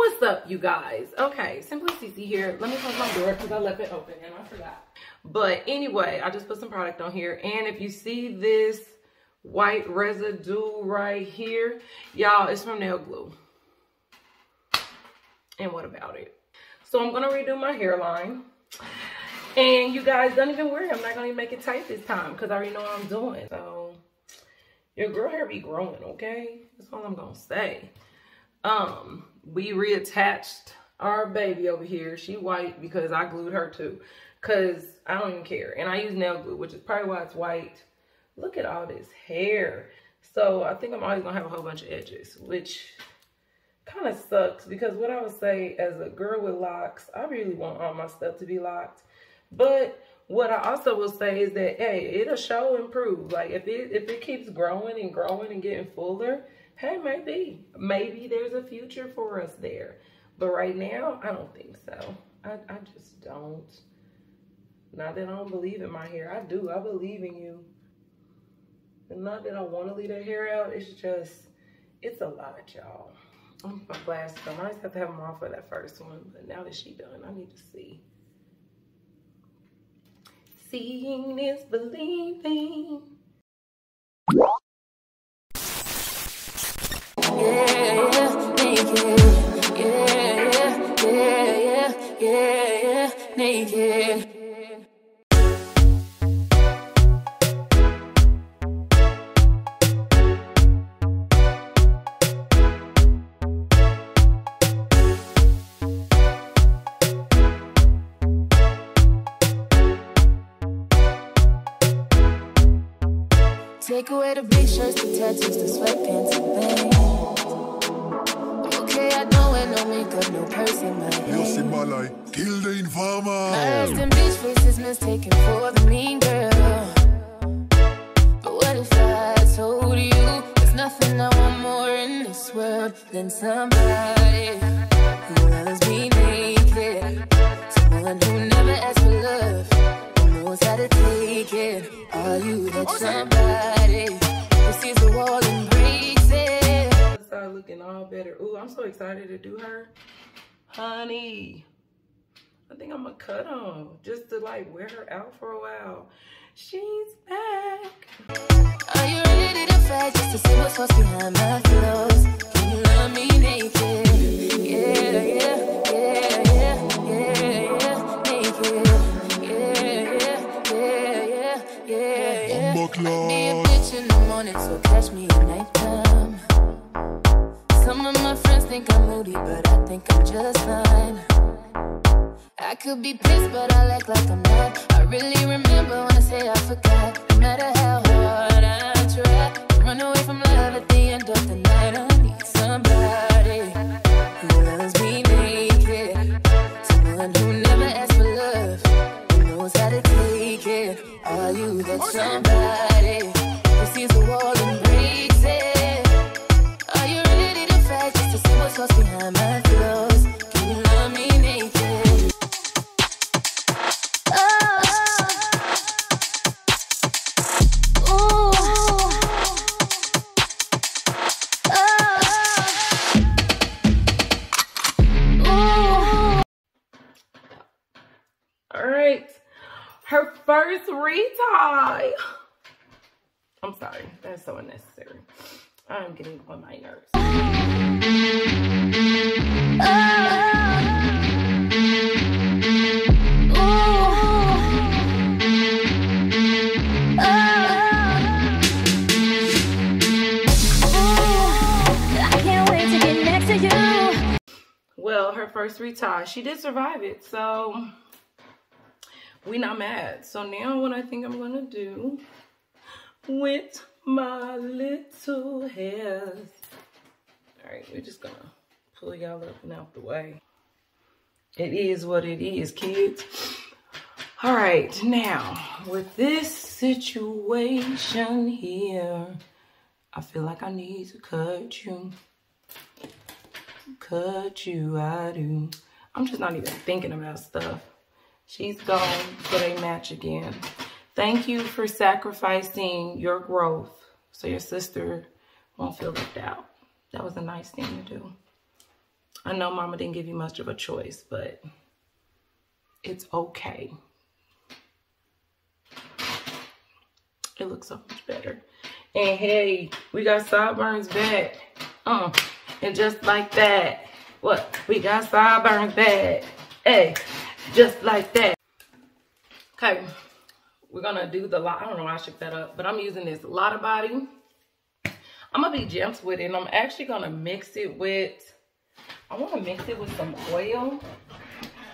What's up, you guys? Okay, Simply CC here. Let me close my door because I left it open and I forgot. But anyway, I just put some product on here. And if you see this white residue right here, y'all, it's from nail glue. And what about it? So I'm going to redo my hairline. And you guys, don't even worry. I'm not going to make it tight this time because I already know what I'm doing. So your girl hair be growing, okay? That's all I'm going to say. We reattached our baby over here. She white because I glued her too, because I don't even care. And I use nail glue, which is probably why it's white. Look at all this hair. So I think I'm always gonna have a whole bunch of edges, which kind of sucks, because what I would say as a girl with locks, I really want all my stuff to be locked. But what I also will say is that, hey, it'll show improve. Like if it keeps growing and growing and getting fuller, hey, maybe there's a future for us there. But right now, I don't think so. I just don't. Not that I don't believe in my hair. I do. I believe in you. And not that I want to leave that hair out. It's just, it's a lot, y'all. I'm putting my glasses on. I just have to have them on for that first one. But now that she's done, I need to see. Seeing is believing. Yeah. Take away the big shirts, the tattoos, the sweatpants and things. I don't wear no makeup, no purse in my hand. Lost in my life, till the informer. My husband bitch faces mistaken for the mean girl. But what if I told you there's nothing I want more in this world than somebody who loves me naked, someone who never asks for love, who knows how to take it. Are you that somebody who sees the wall and breaks it? Looking all better. Ooh, I'm so excited to do her. Honey, I think I'm gonna cut on just to like wear her out for a while. She's back. Are you ready to fight just to see what's behind my clothes? Can you love me naked? Yeah, yeah, yeah, yeah, yeah, yeah, naked. Yeah, yeah, yeah, yeah, yeah, yeah. I'll be a bitch in the morning, so catch me at nighttime. Some of my friends think I'm moody, but I think I'm just fine. I could be pissed, but I act like I'm not. I really remember when I say I forgot. No matter how hard I try to run away from love, at the end of the night I need somebody who loves me naked, someone who never asks for love, who knows how to take it. Are you that somebody who sees the wall and breaks it? What's behind my clothes? Can you love me naked? Oh, ooh, oh, ooh. All right, her first retie. I'm sorry, that's so unnecessary. I'm getting on my nerves. I can't wait to get next to you. Well, her first retie, she did survive it, so we not mad. So now what I think I'm gonna do with my little hairs. All right, we're just gonna pull y'all up and out the way. It is what it is, kids. All right, now with this situation here, I feel like I need to cut you. I do. I'm just not even thinking about stuff. She's gone, so they match again. Thank you for sacrificing your growth so your sister won't feel left out. That was a nice thing to do. I know mama didn't give you much of a choice, but it's okay. It looks so much better. And hey, we got sideburns back. And just like that. What? We got sideburns back. Hey, just like that. Okay, we're gonna do the I don't know why I shook that up, but I'm using this Lotta Body. I'm gonna be gentle with it, and I'm actually gonna mix it with, I wanna mix it with some oil.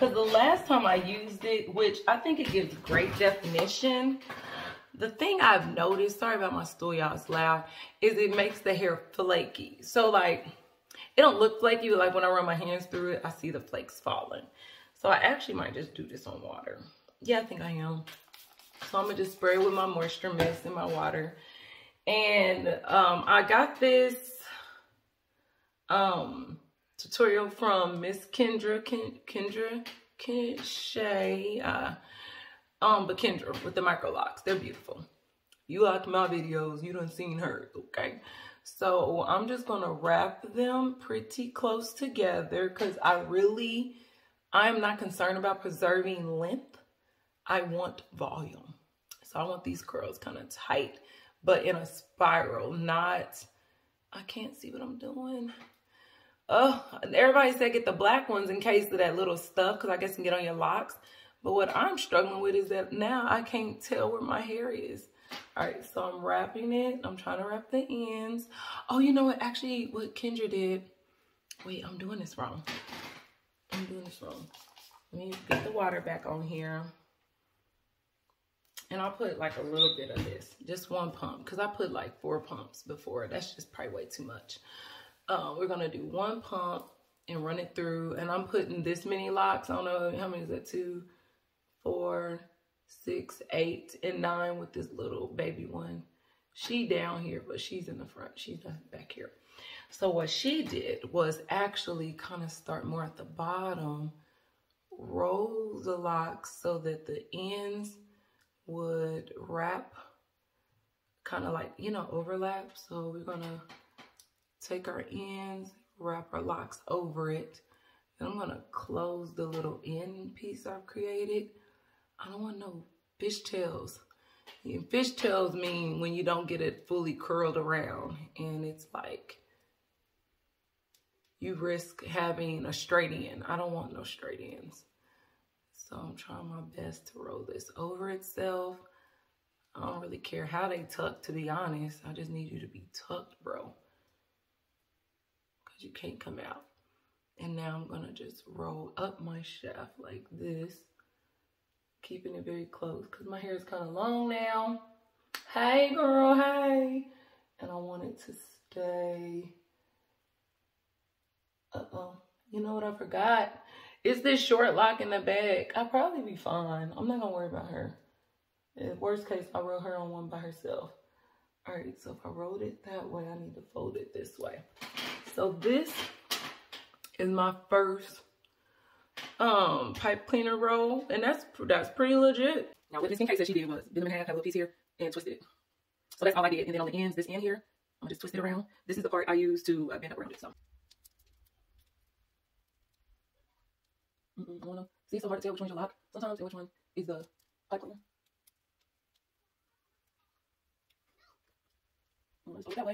Cause the last time I used it, which I think it gives great definition. The thing I've noticed, sorry about my stool, y'all, it's loud, is it makes the hair flaky. So like, it don't look flaky, but like when I run my hands through it, I see the flakes falling. So I actually might just do this on water. Yeah, I think I am. So I'm gonna just spray with my moisture mist in my water. And I got this tutorial from Miss Kendra, but Kendra with the micro locks. They're beautiful. You liked my videos, you done seen hers, okay? So I'm just gonna wrap them pretty close together because I'm not concerned about preserving length. I want volume. So I want these curls kind of tight, but in a spiral, not, I can't see what I'm doing. Oh, everybody said get the black ones in case of that little stuff, because I guess you can get on your locks. But what I'm struggling with is that now I can't tell where my hair is. All right, so I'm wrapping it. I'm trying to wrap the ends. Oh, you know what? Actually, what Kendra did. Wait, I'm doing this wrong. I'm doing this wrong. Let me get the water back on here. And I'll put like a little bit of this, just one pump, because I put like 4 pumps before. That's just probably way too much. We're going to do 1 pump and run it through. And I'm putting this many locks. I don't know, how many is that? 2, 4, 6, 8, and 9 with this little baby one. She down here, but she's in the front. She's not back here. So what she did was actually kind of start more at the bottom, roll the locks so that the ends would wrap, kind of like, you know, overlap. So we're gonna take our ends, wrap our locks over it. Then I'm gonna close the little end piece I've created. I don't want no fishtails. Fishtails mean when you don't get it fully curled around, and it's like you risk having a straight end. I don't want no straight ends. So I'm trying my best to roll this over itself. I don't really care how they tuck, to be honest. I just need you to be tucked, bro. Because you can't come out. And now I'm going to just roll up my shaft like this. Keeping it very close because my hair is kind of long now. Hey, girl, hey. And I want it to stay. Uh-oh. You know what I forgot? It's this short lock in the back. I'll probably be fine. I'm not going to worry about her. In worst case, I roll her on one by herself. All right, so if I rolled it that way, I need to fold it this way. So this is my first pipe cleaner roll, and that's pretty legit. Now what this thing that she did was bend them in half, have a little piece here, and twist it. So that's all I did. And then on the ends, this end here, I'm just twist it around. This is the part I use to bend up around it. So I wanna see, it's so hard to tell which one's your lock sometimes and which one is the pipe cleaner. I'm gonna just that way.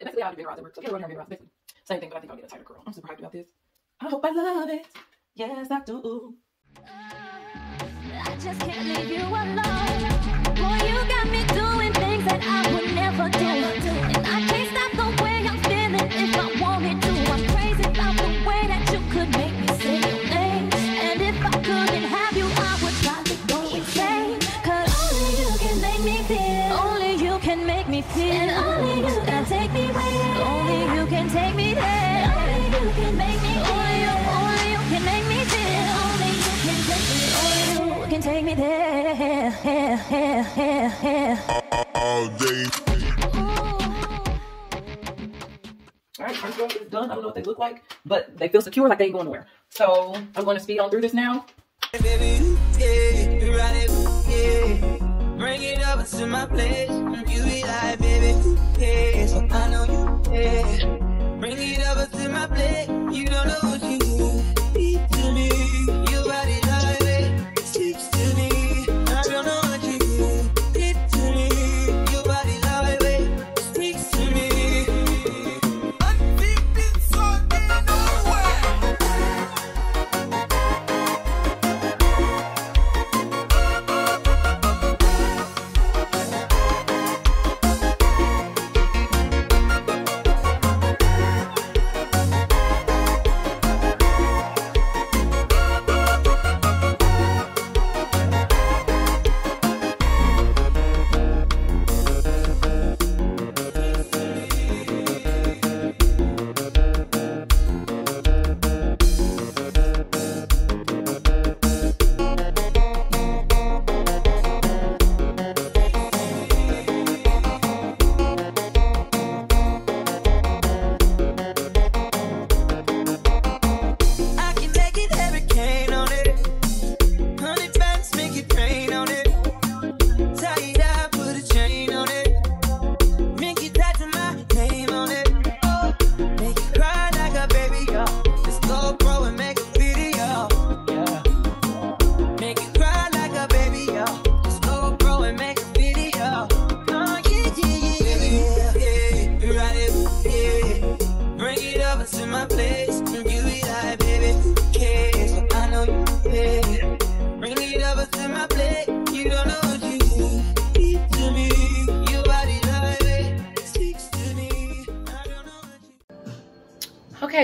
And basically I'll do bigger rods at work. So if you're running bigger rods, basically same thing, but I think I'll get a tighter curl. I'm super hyped about this. I hope I love it. Yes, I do. I just can't leave you alone. Boy, you got me doing things that I would never do. And I can't stop the way I'm feeling if I wanted to. I'm crazy about the way that you could make me say your name. And if I couldn't have you, I would try to go insane. Cause only you can make me feel. Only you can make me feel. And only you can take me away. Only you can take me there. Only you can make me feel. Take me there, all day. All right, first girl is done. I don't know what they look like, but they feel secure, like they ain't going nowhere. So I'm going to speed on through this now. Baby, yeah, right, yeah. Bring it over to my place. You be like, baby, yeah, so I know you, yeah. Bring it over to my place. You don't know what you.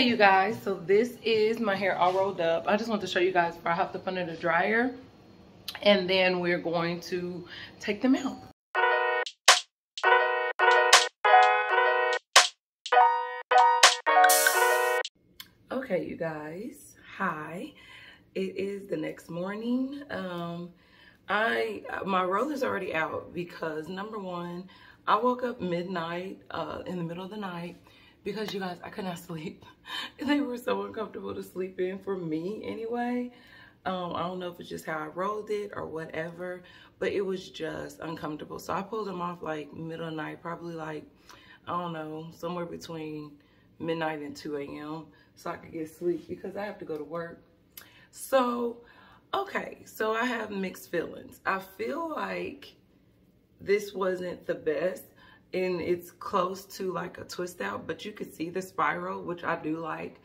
Okay, you guys, so this is my hair all rolled up. I just want to show you guys before I hop up under the dryer, and then we're going to take them out. Okay, you guys, hi. It is the next morning. My roller's already out because number one, I woke up midnight, in the middle of the night, because you guys, I could not sleep. They were so uncomfortable to sleep in for me anyway. I don't know if it's just how I rolled it or whatever, but it was just uncomfortable. So I pulled them off like middle of the night, probably like, I don't know, somewhere between midnight and 2 a.m. so I could get sleep because I have to go to work. So, okay, so I have mixed feelings. I feel like this wasn't the best, and it's close to like a twist out, but you could see the spiral, which I do like.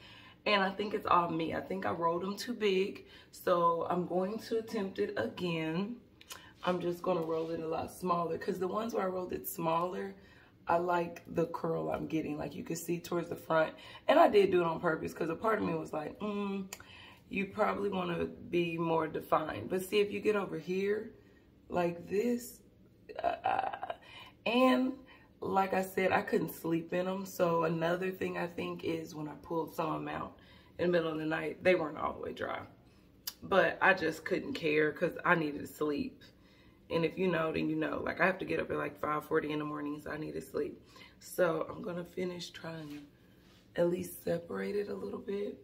And I think it's all me. I think I rolled them too big, so I'm going to attempt it again. I'm just gonna roll it a lot smaller, because the ones where I rolled it smaller, I like the curl I'm getting. Like you could see towards the front, and I did do it on purpose, because a part of me was like, you probably wanna be more defined. But see, if you get over here, like this, and like I said, I couldn't sleep in them. So another thing I think is when I pulled some of them out in the middle of the night, they weren't all the way dry. But I just couldn't care because I needed to sleep. And if you know, then you know. Like I have to get up at like 5:40 in the morning, so I need to sleep. So I'm gonna finish trying to at least separate it a little bit.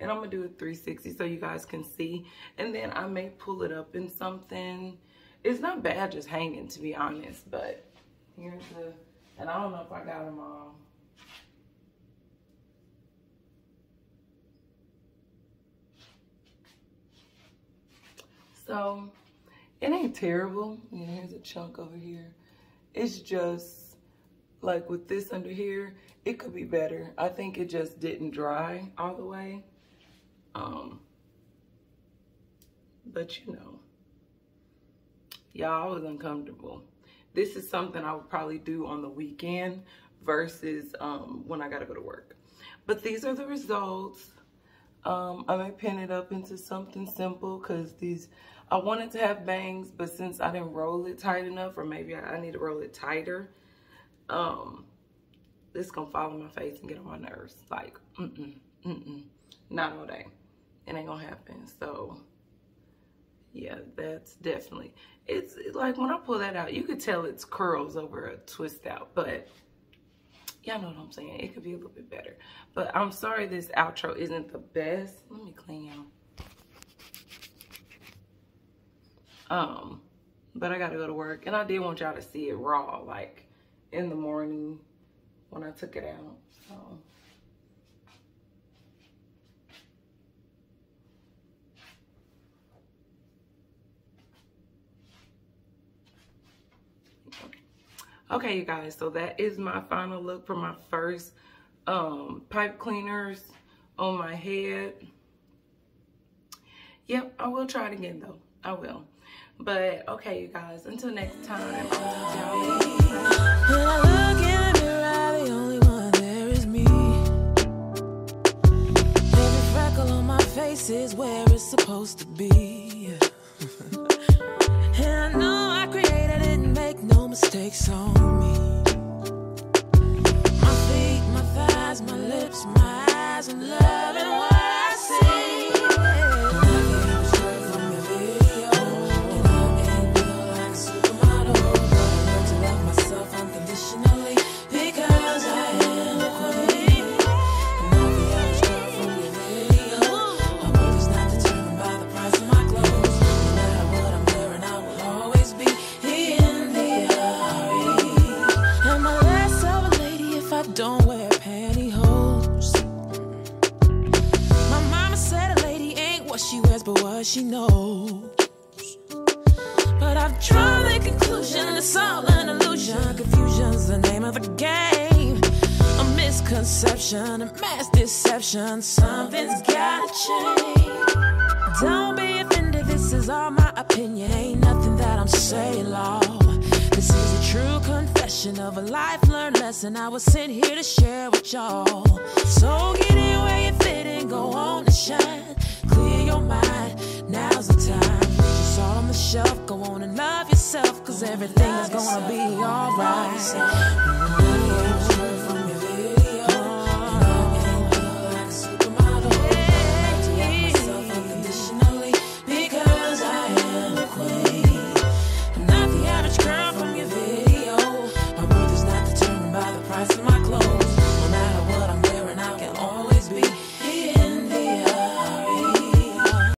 And I'm gonna do a 360 so you guys can see. And then I may pull it up in something. It's not bad just hanging, to be honest, but here's the, and I don't know if I got them all. So it ain't terrible. Yeah, here's a chunk over here. It's just like with this under here, it could be better. I think it just didn't dry all the way. But you know, y'all, I was uncomfortable. This is something I would probably do on the weekend versus when I gotta go to work. But these are the results. I may pin it up into something simple, because these, I wanted to have bangs, but since I didn't roll it tight enough, or maybe I need to roll it tighter, it's gonna fall on my face and get on my nerves. Like, not all day. It ain't gonna happen, so. Yeah, that's definitely, it's like when I pull that out, you could tell it's curls over a twist out, but y'all know what I'm saying. It could be a little bit better, but I'm sorry this outro isn't the best. Let me clean y'all. But I gotta go to work, and I did want y'all to see it raw, like in the morning when I took it out, so. Okay, you guys, so that is my final look for my first pipe cleaners on my head. Yep, I will try it again, though. I will. But, okay, you guys, until next time, I'll see y'all. Every freckle on my face is where it's supposed to be. And I know I created it and make no mistakes on me. My feet, my thighs, my lips, my eyes, and love and what I see. She knows, but I've drawn the conclusion it's all an illusion. Confusion's the name of the game. A misconception, a mass deception. Something's gotta change. Don't be offended, this is is all my opinion, ain't nothing that I'm saying law. This is a true confession of a life learned lesson I was sent here to share with y'all. So get in where you fit and go on and shine. Clear your mind, now's the time. Just all on the shelf, go on and love yourself, cause everything's gonna be alright.